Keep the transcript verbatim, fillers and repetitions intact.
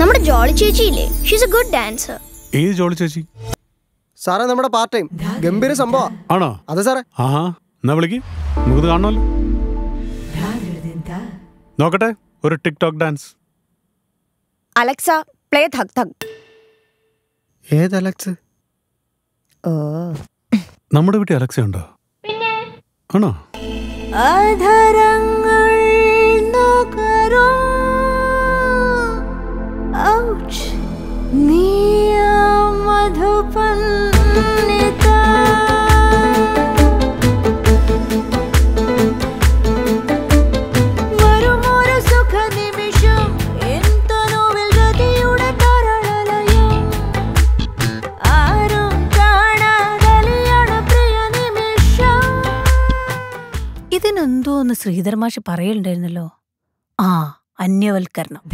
നമ്മുടെ ജോളി ചേച്ചിയില്ലേ, she's a good dancer. ഏത് ജോളി ചേച്ചി? സാറേ നമ്മുടെ പാർട്ട് ടൈം ഗംഭീര സംഭവം ആണോ? അതെ സാറേ. ആഹാ എന്നാ വിളിക്ക്, നമുക്ക് കാണണമല്ലോ. നോക്കട്ടെ ഒരു TikTok dance. Alexa play Dhak Dhak. ഏത് അലക്സ്? ഓ നമ്മുടെ വീട്ടിൽ അലക്സ ഉണ്ടോ? പിന്നെ ആണോ? അധരങ്ങൾ നോക്കരോ ഔച്ച് നീയ മധുപന്നിത വരുമൊരു സുഖ നിമിഷം എന്തനുവിൽ ഗതിയുടെ തരളലയം ആരും കാണാതലിയട പ്രിയ നിമിഷം. ഇതിനെന്തോന്ന് ശ്രീധർമാഷ് പറയലുണ്ടായിരുന്നല്ലോ, ആ അന്യവൽക്കരണം.